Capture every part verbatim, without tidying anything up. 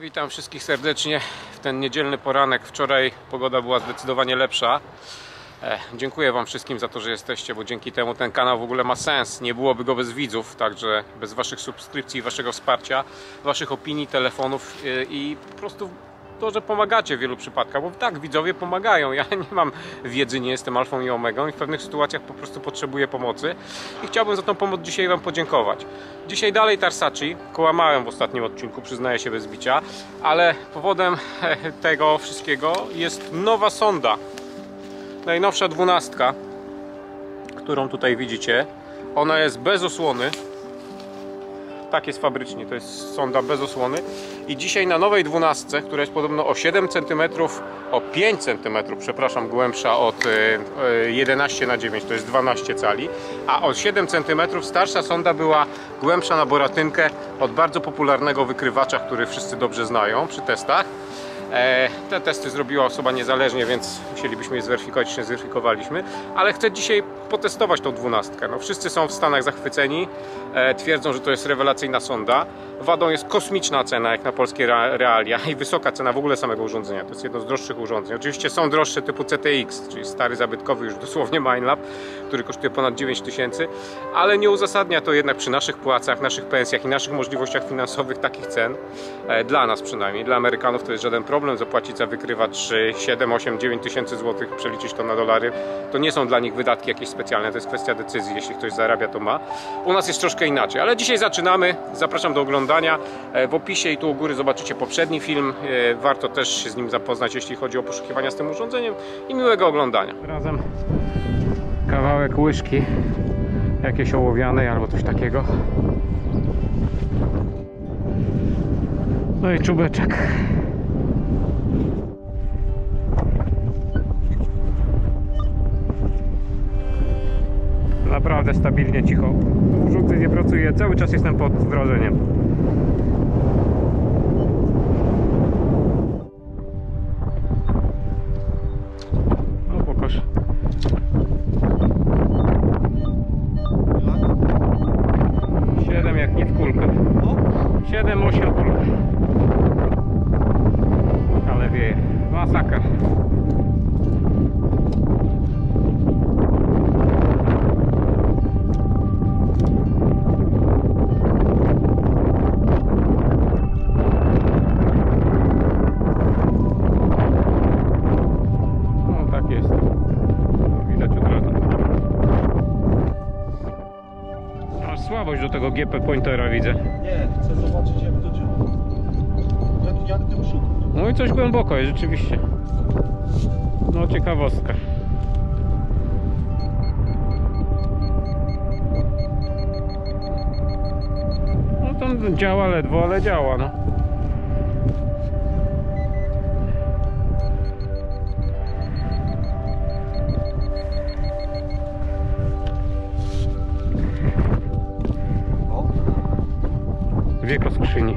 Witam wszystkich serdecznie w ten niedzielny poranek. Wczoraj pogoda była zdecydowanie lepsza. E, dziękuję Wam wszystkim za to, że jesteście, bo dzięki temu ten kanał w ogóle ma sens. Nie byłoby go bez widzów, także bez Waszych subskrypcji, Waszego wsparcia, Waszych opinii, telefonów yy, i po prostu to, że pomagacie w wielu przypadkach, bo tak, widzowie pomagają. Ja nie mam wiedzy, nie jestem alfą i omegą i w pewnych sytuacjach po prostu potrzebuję pomocy i chciałbym za tą pomoc dzisiaj Wam podziękować. Dzisiaj dalej Tarsacci, kłamałem w ostatnim odcinku, przyznaję się bez bicia, ale powodem tego wszystkiego jest nowa sonda, najnowsza dwunastka, którą tutaj widzicie. Ona jest bez osłony. Tak jest fabrycznie, to jest sonda bez osłony. I dzisiaj na nowej dwunastce, która jest podobno o siedem centymetrów, o pięć centymetrów, przepraszam, głębsza od jedenaście na dziewięć, to jest dwanaście cali, a o siedem centymetrów starsza sonda była głębsza na Boratynkę od bardzo popularnego wykrywacza, który wszyscy dobrze znają przy testach. Te testy zrobiła osoba niezależnie, więc musielibyśmy je zweryfikować, czy nie zweryfikowaliśmy. Ale chcę dzisiaj potestować tą dwunastkę. No, wszyscy są w Stanach zachwyceni, e, twierdzą, że to jest rewelacyjna sonda. Wadą jest kosmiczna cena, jak na polskie realia, i wysoka cena w ogóle samego urządzenia. To jest jedno z droższych urządzeń. Oczywiście są droższe typu C T X, czyli stary, zabytkowy już dosłownie Minelab, który kosztuje ponad dziewięć tysięcy, ale nie uzasadnia to jednak przy naszych płacach, naszych pensjach i naszych możliwościach finansowych takich cen. E, dla nas przynajmniej, dla Amerykanów to jest żaden problem. Zapłacić za wykrywacz siedem, osiem, dziewięć tysięcy złotych, przeliczyć to na dolary, to nie są dla nich wydatki jakieś specjalne, to jest kwestia decyzji, jeśli ktoś zarabia, to ma. U nas jest troszkę inaczej, ale dzisiaj zaczynamy, zapraszam do oglądania. W opisie i tu u góry zobaczycie poprzedni film, warto też się z nim zapoznać, jeśli chodzi o poszukiwania z tym urządzeniem, i miłego oglądania. Razem kawałek łyżki, jakieś ołowianej albo coś takiego. No i czubeczek. Naprawdę stabilnie cicho. Urządzenie pracuje, cały czas jestem pod wrażeniem. No pokaż. siedem jak nie w kulkę. siedem, osiem kulek. Ale wieje. Masakra. Do tego G P pointera widzę. Nie, chcę zobaczyć jak to działa. Jak, jak tym szukam. No i coś głęboko jest rzeczywiście. No ciekawostka. No tam działa ledwo, ale działa, no. Wieko skrzyni.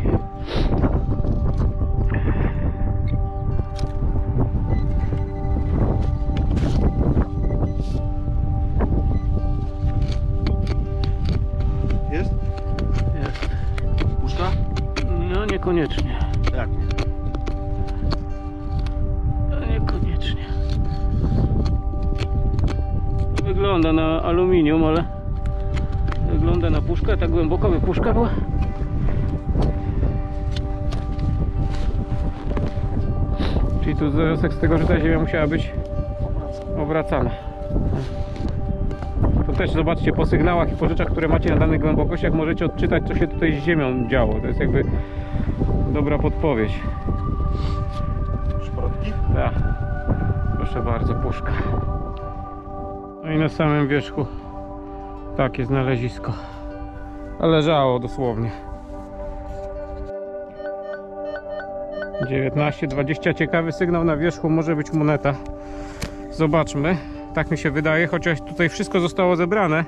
Jest? Jest. Puszka? No niekoniecznie. Tak. No niekoniecznie. Wygląda na aluminium, ale wygląda na puszkę. Tak głęboko by puszka była. Czyli tu zaraz z tego, że ta ziemia musiała być obracana. To też zobaczcie po sygnałach i po rzeczach, które macie na danych głębokościach, możecie odczytać, co się tutaj z ziemią działo. To jest jakby dobra podpowiedź. Szprotki? Tak. Proszę bardzo, puszka. No i na samym wierzchu takie znalezisko. Ale leżało dosłownie. dziewiętnaście, dwadzieścia, ciekawy sygnał na wierzchu, może być moneta. Zobaczmy, tak mi się wydaje, chociaż tutaj wszystko zostało zebrane.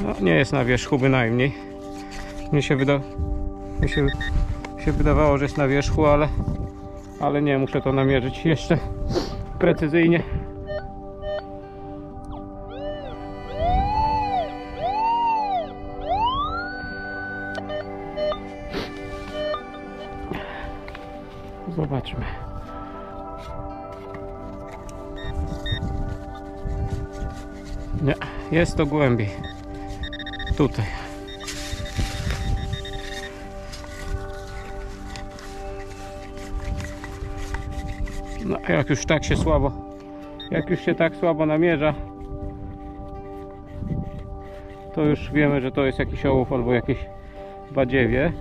No nie jest na wierzchu bynajmniej. Mi się, wyda... mi się... Mi się wydawało, że jest na wierzchu, ale... ale nie, muszę to namierzyć jeszcze precyzyjnie. Zobaczmy. Nie, jest to głębiej. Tutaj. No, jak już tak się słabo, jak już się tak słabo namierza, to już wiemy, że to jest jakiś ołów albo jakieś badziewie.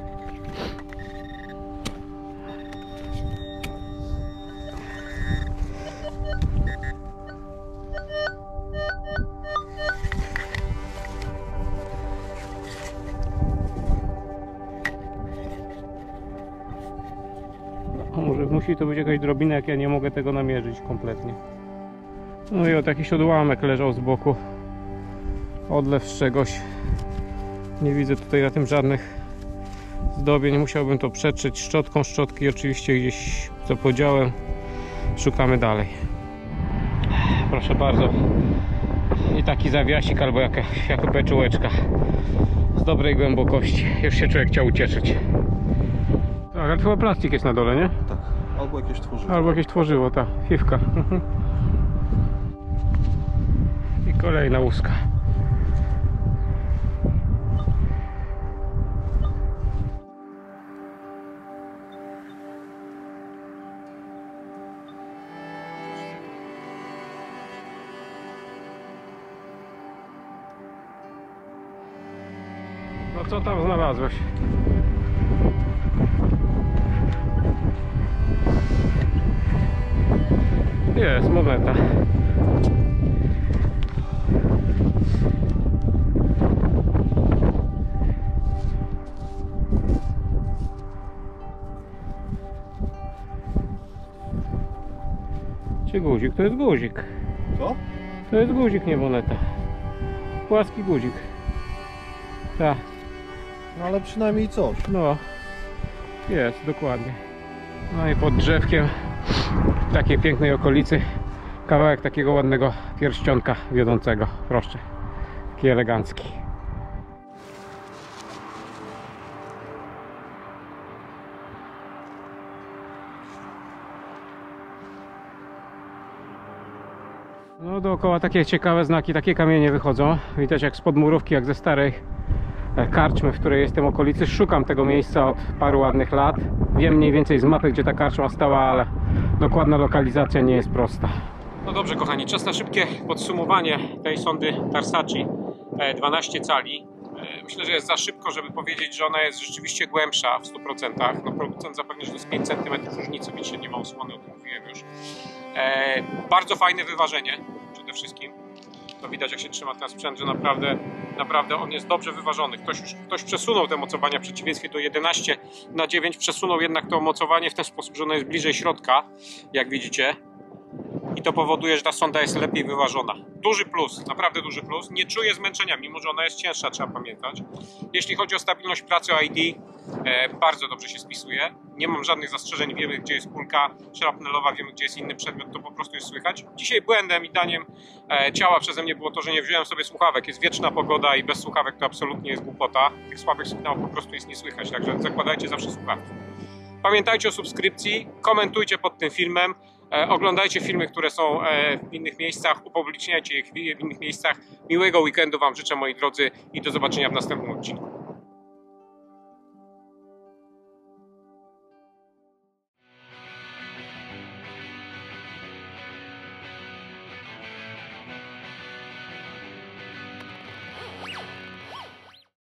Musi to być jakaś drobina, jak ja nie mogę tego namierzyć kompletnie. No i o jakiś odłamek leżał z boku. Odlew z czegoś. Nie widzę tutaj na tym żadnych zdobień. Musiałbym to przetrzeć szczotką. Szczotki oczywiście gdzieś zapodziałem. Szukamy dalej. Proszę bardzo. I taki zawiasik albo jaka, jaka beczułeczka. Z dobrej głębokości. Już się człowiek chciał ucieszyć. Tak, ale chyba plastik jest na dole, nie? Tak. Albo jakieś tworzywo. Albo jakieś tworzyło, ta fiwka. I kolejna łuska. No co tam znalazłeś? Jest moneta. Czy guzik? To jest guzik. Co? To jest guzik, nie moneta. Płaski guzik. Tak. No ale przynajmniej coś. No. Jest, dokładnie. No i pod drzewkiem w takiej pięknej okolicy kawałek takiego ładnego pierścionka wiodącego. Proszę. Taki elegancki. No dookoła takie ciekawe znaki, takie kamienie wychodzą. Widać jak spod murówki, jak ze starej karczmy, w której jestem okolicy. Szukam tego miejsca od paru ładnych lat. Wiem mniej więcej z mapy, gdzie ta karczma stała, ale dokładna lokalizacja nie jest prosta. No dobrze kochani, czas na szybkie podsumowanie tej sondy Tarsacci dwanaście cali. Myślę, że jest za szybko, żeby powiedzieć, że ona jest rzeczywiście głębsza w stu procentach. No producent zapewne, że to jest pięć centymetrów różnicy, więc się nie ma osłony, o tym mówiłem już. E, bardzo fajne wyważenie przede wszystkim. To widać, jak się trzyma ten sprzęt, że naprawdę, naprawdę on jest dobrze wyważony. Ktoś, już, ktoś przesunął te mocowania w przeciwieństwie do jedenaście na dziewięć, przesunął jednak to mocowanie w ten sposób, że ono jest bliżej środka, jak widzicie. I to powoduje, że ta sonda jest lepiej wyważona. Duży plus, naprawdę duży plus. Nie czuję zmęczenia, mimo że ona jest cięższa, trzeba pamiętać. Jeśli chodzi o stabilność pracy, o I D, e, bardzo dobrze się spisuje. Nie mam żadnych zastrzeżeń, wiemy gdzie jest kulka szrapnelowa, wiemy gdzie jest inny przedmiot, to po prostu jest słychać. Dzisiaj błędem i daniem e, ciała przeze mnie było to, że nie wziąłem sobie słuchawek. Jest wieczna pogoda i bez słuchawek to absolutnie jest głupota. Tych słabych sygnałów po prostu jest nie słychać, także zakładajcie zawsze słuchawki. Pamiętajcie o subskrypcji, komentujcie pod tym filmem. Oglądajcie filmy, które są w innych miejscach, upubliczniajcie je w innych miejscach. Miłego weekendu Wam życzę, moi drodzy, i do zobaczenia w następnym odcinku.